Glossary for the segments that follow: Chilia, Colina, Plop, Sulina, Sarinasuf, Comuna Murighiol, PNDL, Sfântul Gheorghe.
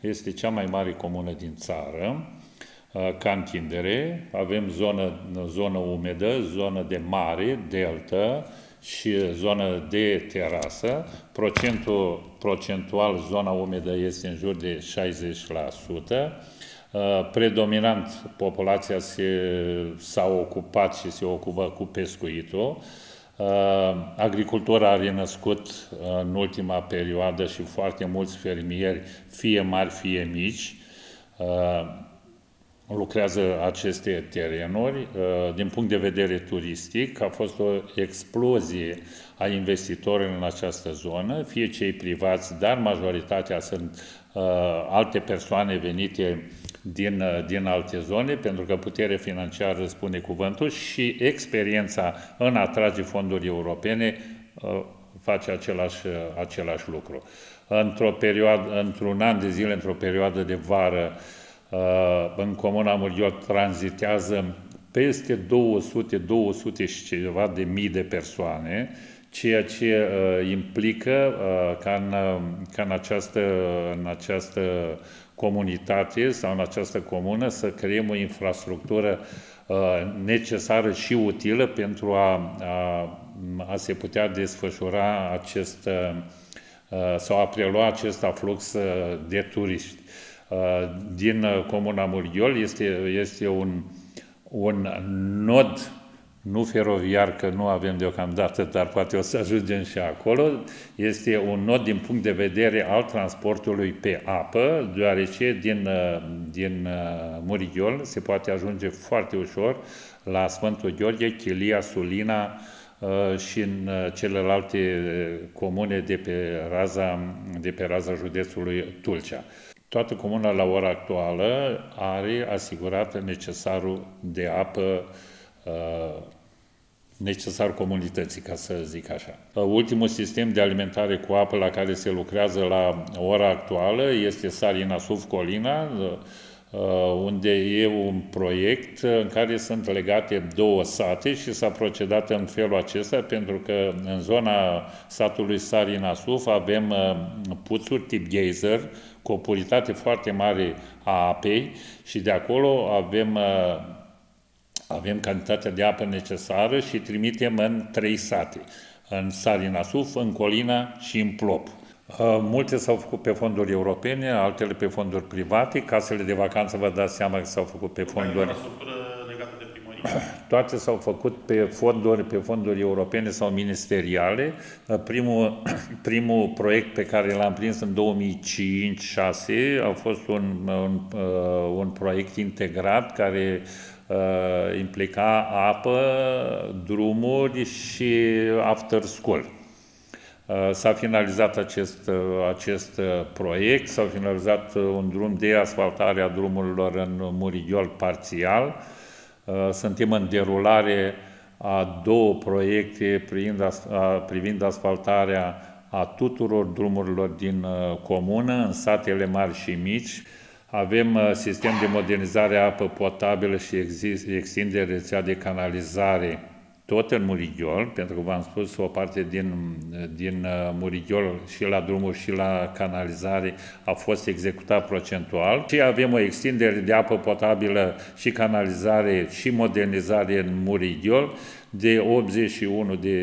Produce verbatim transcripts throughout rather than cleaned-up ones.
este cea mai mare comună din țară, ca întindere. Avem zonă, zonă umedă, zonă de mare, deltă și zonă de terasă. Procentul, procentual, zona umedă este în jur de șaizeci la sută. Predominant, populația s-a ocupat și se ocupă cu pescuitul. Agricultura a renăscut în ultima perioadă și foarte mulți fermieri, fie mari, fie mici, lucrează aceste terenuri. Din punct de vedere turistic, a fost o explozie a investitorilor în această zonă, fie cei privați, dar majoritatea sunt alte persoane venite din, din alte zone, pentru că puterea financiară spune cuvântul și experiența în a atrage fonduri europene face același, același lucru. Într-o perioadă, într-un an de zile, într-o perioadă de vară, în Comuna Murighiol tranzitează peste două sute, două sute și ceva de mii de persoane, ceea ce uh, implică uh, ca, în, ca în, această, în această comunitate sau în această comună să creăm o infrastructură uh, necesară și utilă pentru a, a, a se putea desfășura acest uh, sau a prelua acest aflux de turiști. Din Comuna Murighiol este, este un, un nod, nu feroviar, că nu avem deocamdată, dar poate o să ajungem și acolo, este un nod din punct de vedere al transportului pe apă, deoarece din, din Murighiol se poate ajunge foarte ușor la Sfântul Gheorghe, Chilia, Sulina și în celelalte comune de pe raza, de pe raza județului Tulcea. Toată comuna la ora actuală are asigurat necesarul de apă, necesar comunității, ca să zic așa. Ultimul sistem de alimentare cu apă la care se lucrează la ora actuală este Sarinasuf Colina, unde e un proiect în care sunt legate două sate și s-a procedat în felul acesta, pentru că în zona satului Sarinasuf avem puțuri tip geyser, cu o puritate foarte mare a apei și de acolo avem, avem cantitatea de apă necesară și trimitem în trei sate, în Sarinasuf, în Colina și în Plop. Multe s-au făcut pe fonduri europene, altele pe fonduri private, casele de vacanță vă dați seama că s-au făcut pe fonduri... Toate s-au făcut pe fonduri, pe fonduri europene sau ministeriale. Primul, primul proiect pe care l-am prins în două mii cinci două mii șase a fost un, un, un proiect integrat care uh, implica apă, drumuri și after school. S-a finalizat acest, acest proiect, s-a finalizat un drum de asfaltare a drumurilor în Murighiol parțial. Suntem în derulare a două proiecte privind asfaltarea a tuturor drumurilor din comună, în satele mari și mici. Avem sistem de modernizare a apă potabilă și extinde rețea de canalizare tot în Murighiol, pentru că v-am spus, o parte din, din Murighiol și la drumuri și la canalizare a fost executat procentual. Și avem o extindere de apă potabilă și canalizare și modernizare în Murighiol de optzeci și unu de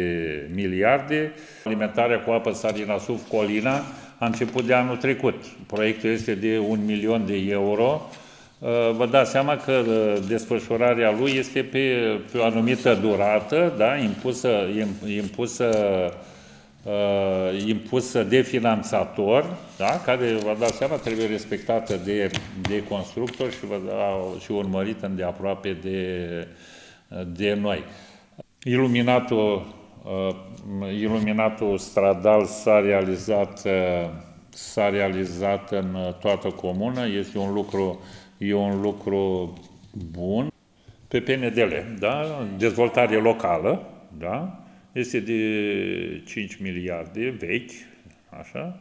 miliarde. Alimentarea cu apă Sarinasuf Colina a început de anul trecut. Proiectul este de un milion de euro. Vă dați seama că desfășurarea lui este pe, pe o anumită durată, da? impusă, impusă, impusă de finanțator, da? Care, vă dați seama, trebuie respectată de, de constructor și, vă da, și urmărită îndeaproape de, de noi. Iluminatul, iluminatul stradal s-a realizat, s-a realizat în toată comună, este un lucru E un lucru bun. Pe P N D L, da? Dezvoltare locală, da? Este de cinci miliarde vechi, așa.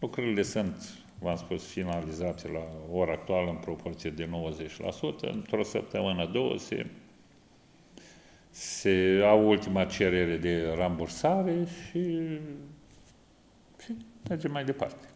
Lucrurile sunt, v-am spus, finalizate la ora actuală în proporție de nouăzeci la sută. Într-o săptămână, două, se, se au ultima cerere de rambursare și, și mergem mai departe.